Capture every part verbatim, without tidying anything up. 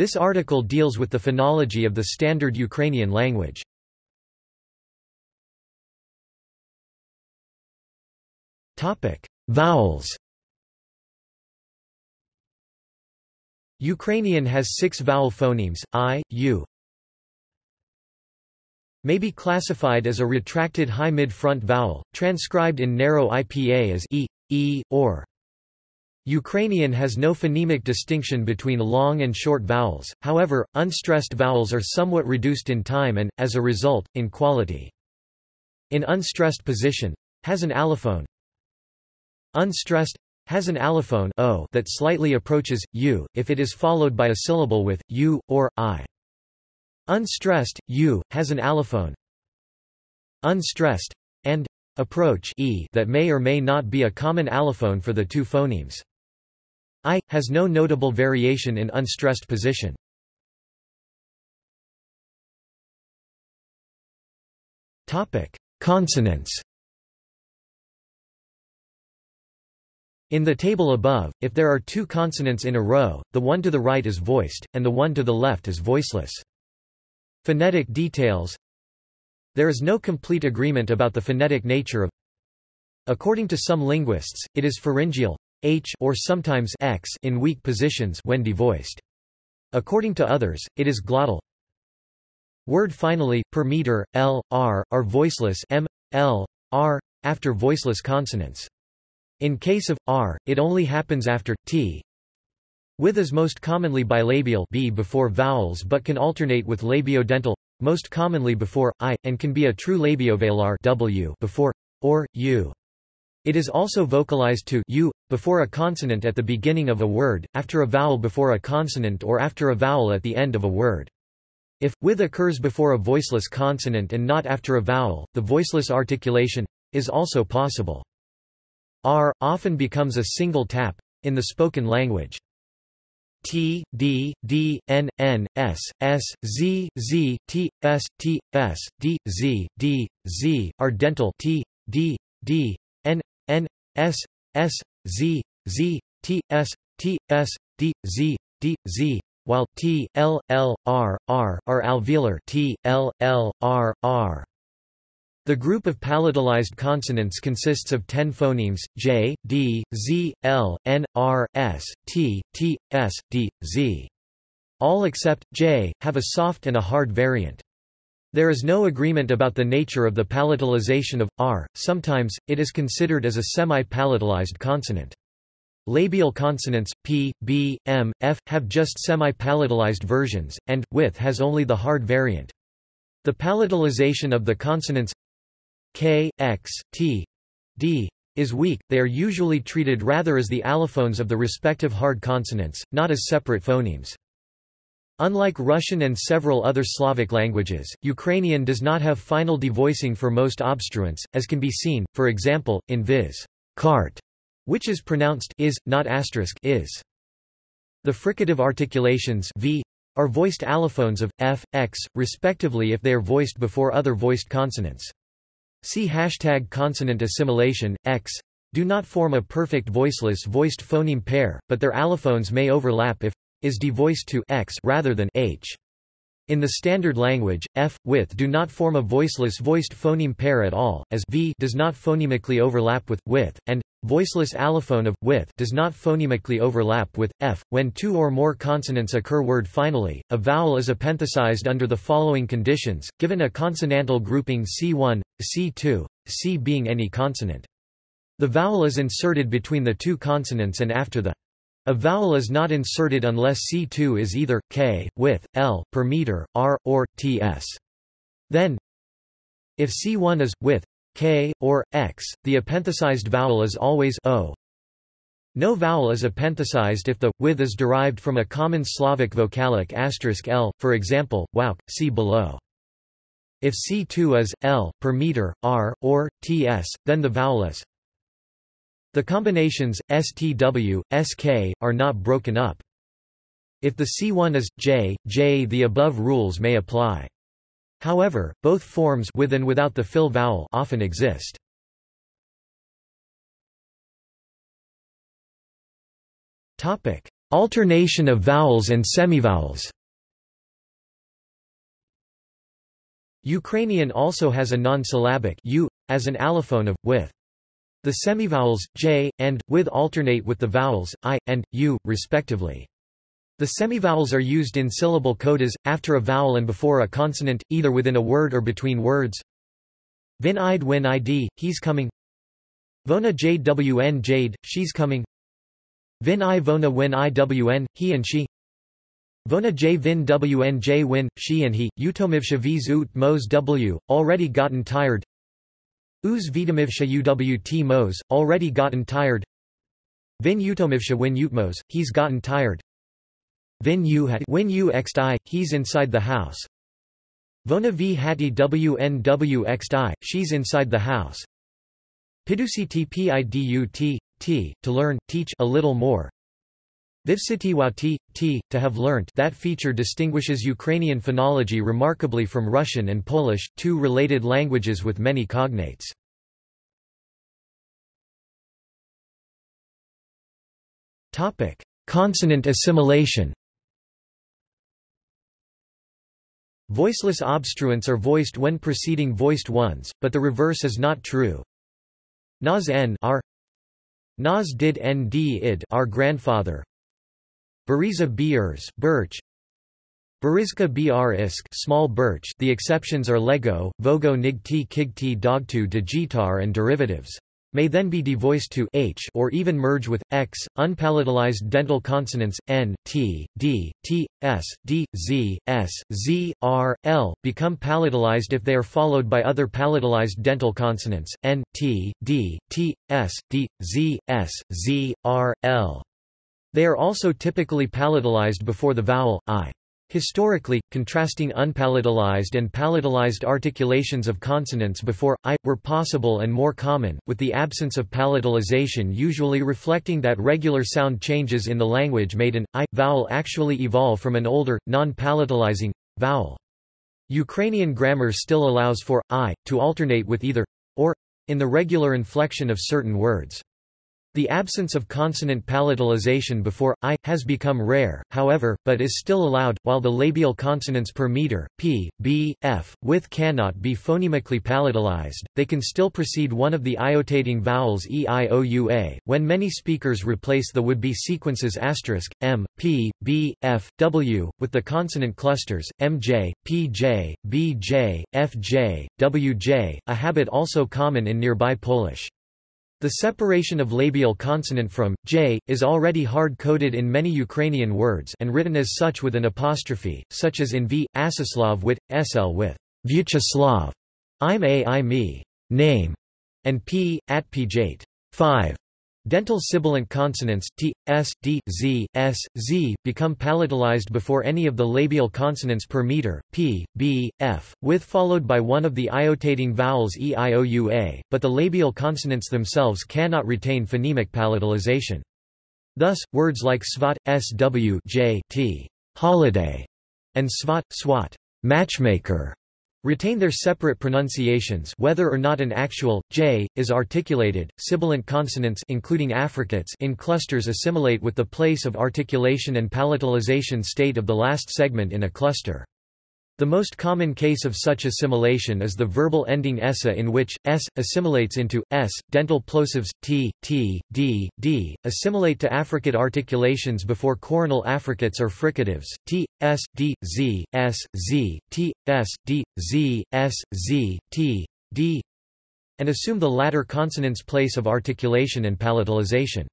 This article deals with the phonology of the Standard Ukrainian language. Vowels. Ukrainian has six vowel phonemes, I, U. May be classified as a retracted high mid-front vowel, transcribed in narrow I P A as e, e, or. Ukrainian has no phonemic distinction between long and short vowels, however, unstressed vowels are somewhat reduced in time and, as a result, in quality. In unstressed position, has an allophone. Unstressed has an allophone o that slightly approaches u if it is followed by a syllable with u or I. Unstressed u has an allophone. Unstressed and approach e that may or may not be a common allophone for the two phonemes. I has no notable variation in unstressed position. Topic: Consonants. In the table above, if there are two consonants in a row, the one to the right is voiced, and the one to the left is voiceless. Phonetic details. There is no complete agreement about the phonetic nature of. According to some linguists, it is pharyngeal, h or sometimes x in weak positions when devoiced. According to others, it is glottal. Word finally, per meter, l, r, are voiceless m, l, r, after voiceless consonants. In case of r, it only happens after t. With is most commonly bilabial b before vowels but can alternate with labiodental, most commonly before I, and can be a true labiovelar w before or u. It is also vocalized to u before a consonant at the beginning of a word, after a vowel before a consonant, or after a vowel at the end of a word. If with occurs before a voiceless consonant and not after a vowel, the voiceless articulation is also possible. R often becomes a single tap in the spoken language. T, D, D, N, N, S, S, Z, Z, T, S, T, S, D, Z, D, Z are dental. T, D, D, N, N, S, S, Z, Z, T, S, T, S, D, Z, D, Z, while T, L, L, R, R are alveolar. T, L, L, R, R. The group of palatalized consonants consists of ten phonemes: J, D, Z, L, N, R, S, T, T, S, D, Z. All except J have a soft and a hard variant. There is no agreement about the nature of the palatalization of R. Sometimes, it is considered as a semi-palatalized consonant. Labial consonants, P, B, M, F, have just semi-palatalized versions, and, with has only the hard variant. The palatalization of the consonants K, X, T, D is weak. They are usually treated rather as the allophones of the respective hard consonants, not as separate phonemes. Unlike Russian and several other Slavic languages, Ukrainian does not have final devoicing for most obstruents, as can be seen, for example, in viz. Cart, which is pronounced is, not asterisk is. The fricative articulations v are voiced allophones of f, x, respectively if they are voiced before other voiced consonants. See hashtag consonant assimilation, x, do not form a perfect voiceless voiced phoneme pair, but their allophones may overlap if is devoiced to x rather than h. In the standard language, f, with do not form a voiceless voiced phoneme pair at all, as v does not phonemically overlap with with, and voiceless allophone of with does not phonemically overlap with f. When two or more consonants occur word finally, a vowel is apenthesized under the following conditions, given a consonantal grouping C one, C two, C being any consonant. The vowel is inserted between the two consonants and after the. A vowel is not inserted unless C two is either k, with, l, per meter, r, or ts. Then, if C one is with k or x, the apenthesized vowel is always o. No vowel is apenthesized if the with is derived from a common Slavic vocalic asterisk l, for example, wauk, see below. If C two is l, per meter, r, or ts, then the vowel is. The combinations stw, sk are not broken up. If the C one is j, j, the above rules may apply. However, both forms with and without the fill vowel often exist. Topic: Alternation of vowels and semivowels. Ukrainian also has a non-syllabic u as an allophone of, with. The semivowels j and with alternate with the vowels I and u, respectively. The semivowels are used in syllable codas, after a vowel and before a consonant, either within a word or between words. Vinid win id, he's coming. Vona jade wn jade, she's coming. Vin I vona win iwn, he and she. Vona j vin wn j win, she and he. Utomivsha viz ut mos w, already gotten tired. Uz vitomivsha uwt mos, already gotten tired. Vin utomivsha win utmos, he's gotten tired. Vin u hat win u xti, he's inside the house. Vona v hati wn w xti, she's inside the house. Pidusi tpidut, t, to learn, teach a little more. Vivsitiwati, t, to have learnt. That feature distinguishes Ukrainian phonology remarkably from Russian and Polish, two related languages with many cognates. Topic: Consonant assimilation. Voiceless obstruents are voiced when preceding voiced ones, but the reverse is not true. Nas n r. Nas did nd id, our grandfather. Beriza beers, birch. Berizka br isk, small birch. The exceptions are lego, vogo nigti kigti dogtu digitar and derivatives. May then be devoiced to h or even merge with x. Unpalatalized dental consonants n, t, d, t, s, d, z, s, z, r, l become palatalized if they are followed by other palatalized dental consonants n, t, d, t, s, d, z, s, z, r, l. They are also typically palatalized before the vowel I. Historically, contrasting unpalatalized and palatalized articulations of consonants before I were possible and more common, with the absence of palatalization usually reflecting that regular sound changes in the language made an I vowel actually evolve from an older, non-palatalizing vowel. Ukrainian grammar still allows for I to alternate with either or in the regular inflection of certain words. The absence of consonant palatalization before I has become rare, however, but is still allowed, while the labial consonants per meter, p, b, f, with cannot be phonemically palatalized. They can still precede one of the iotating vowels e, I, o, u, a, when many speakers replace the would-be sequences asterisk, m, p, b, f, w, with the consonant clusters, mj, pj, bj, fj, wj, a habit also common in nearby Polish. The separation of labial consonant from j is already hard-coded in many Ukrainian words and written as such with an apostrophe, such as in v, Asislav wit, sl with Vyacheslav, I'm a I me, name, and p, at pjate, five. Dental sibilant consonants t, s, d, z, s, z become palatalized before any of the labial consonants per meter, p, b, f, with followed by one of the iotating vowels e, I, o, u, a, but the labial consonants themselves cannot retain phonemic palatalization. Thus, words like svat, sw, j, t, holiday, and svat, swat, matchmaker, retain their separate pronunciations whether or not an actual j is articulated. Sibilant consonants including affricates in clusters assimilate with the place of articulation and palatalization state of the last segment in a cluster. The most common case of such assimilation is the verbal ending essa, in which s assimilates into s. Dental plosives t, t, d, d assimilate to affricate articulations before coronal affricates or fricatives t, s, d, z, s, z, t, s, d, z, s, z, t, d, and assume the latter consonant's place of articulation and palatalization.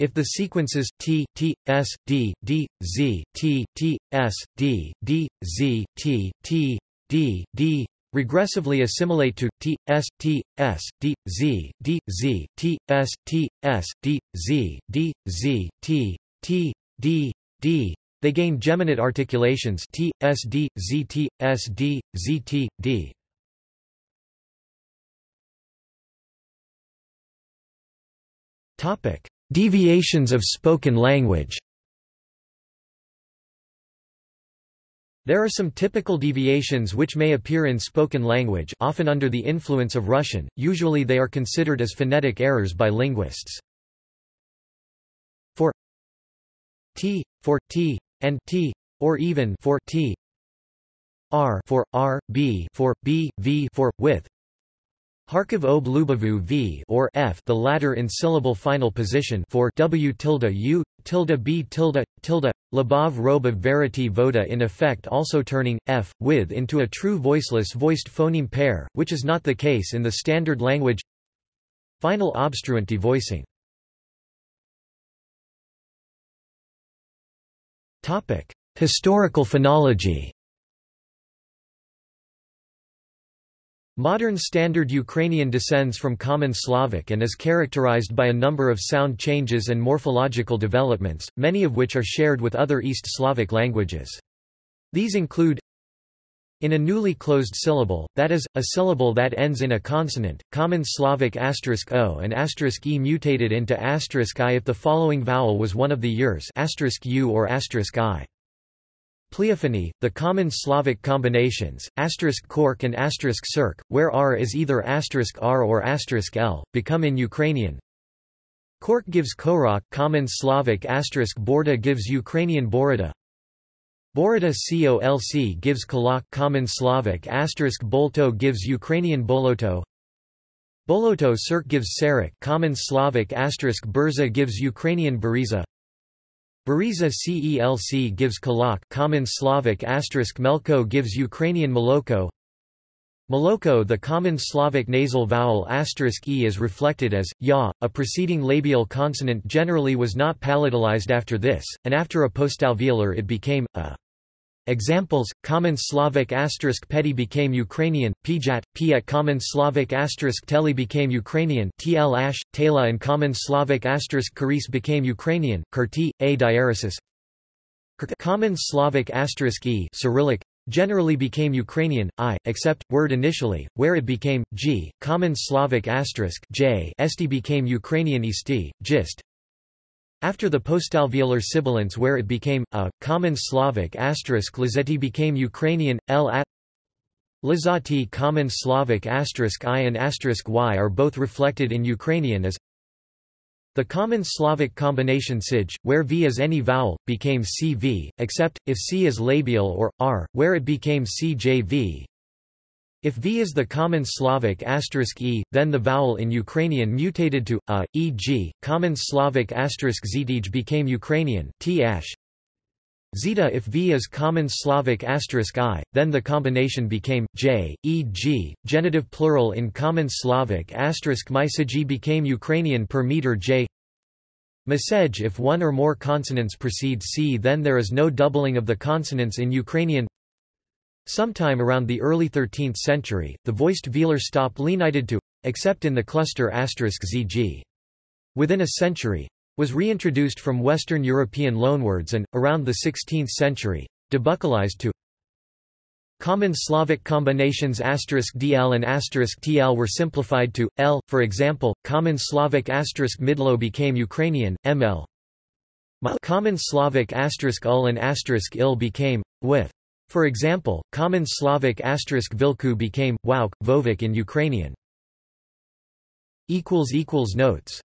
If the sequences t, t, s, d, d, z, t, t, s, d, d, z, t, t, d, d regressively assimilate to t, s, t, s, d, z, d, z, t, s, t, s, d, z, d, z, t, t, d, d, they gain geminate articulations t, s, d, z, t, s, d, z, t, d. Topic: Deviations of spoken language. There are some typical deviations which may appear in spoken language, often under the influence of Russian. Usually they are considered as phonetic errors by linguists. For T for T and T, or even for T, R for R, B for B, V for with Harkov ob Lubavu V or F, the latter in syllable final position for W tilde U tilde B tilde tilde Lubov Robov Verity Voda, in effect also turning F with into a true voiceless voiced phoneme pair, which is not the case in the standard language. Final obstruent devoicing. Topic: Historical phonology. Modern Standard Ukrainian descends from Common Slavic and is characterized by a number of sound changes and morphological developments, many of which are shared with other East Slavic languages. These include: in a newly closed syllable, that is, a syllable that ends in a consonant, Common Slavic asterisk o and asterisk e mutated into asterisk I if the following vowel was one of the years asterisk u or asterisk I. Pleophony, the common Slavic combinations, asterisk kork and asterisk cirk, where r is either asterisk r or asterisk l, become in Ukrainian. Kork gives korok, common Slavic asterisk borda gives Ukrainian borida. Borida colc gives kolok, common Slavic asterisk bolto gives Ukrainian boloto. Boloto cirk gives serik, common Slavic asterisk berza gives Ukrainian beriza. Beriza celc gives kolok, common Slavic asterisk melko gives Ukrainian moloko. Moloko, the common Slavic nasal vowel asterisk e is reflected as ya. A preceding labial consonant generally was not palatalized after this, and after a postalveolar it became a. Examples: common Slavic asterisk peti became Ukrainian pijat, pia. Common Slavic asterisk teli became Ukrainian telash, tela, and common Slavic asterisk karis became Ukrainian kerti, a diaresis. Common Slavic asterisk e Cyrillic generally became Ukrainian I, except word initially, where it became g. Common Slavic asterisk j esti became Ukrainian isti, gist. After the postalveolar sibilants where it became a, common Slavic asterisk lizeti became Ukrainian l at. Lizati, common Slavic asterisk I and asterisk y are both reflected in Ukrainian as the common Slavic combination sig, where v is any vowel, became cv, except if c is labial or r, where it became cjv. If v is the common Slavic asterisk e, then the vowel in Ukrainian mutated to a, for example, common Slavic asterisk zedij became Ukrainian tash. Zeta, if v is common Slavic asterisk I, then the combination became j, for example, genitive plural in common Slavic asterisk mysij became Ukrainian per meter j. Mesej, if one or more consonants precede c, then there is no doubling of the consonants in Ukrainian. Sometime around the early thirteenth century, the voiced velar stopped lenited to, except in the cluster asterisk zg. Within a century, was reintroduced from Western European loanwords and, around the sixteenth century, debuccalized to. Common Slavic combinations asterisk dl and asterisk tl were simplified to l, for example, common Slavic asterisk midlo became Ukrainian ml. Common Slavic asterisk ul and asterisk il became with. For example, common Slavic asterisk vilku became wauk, vovik in Ukrainian. Notes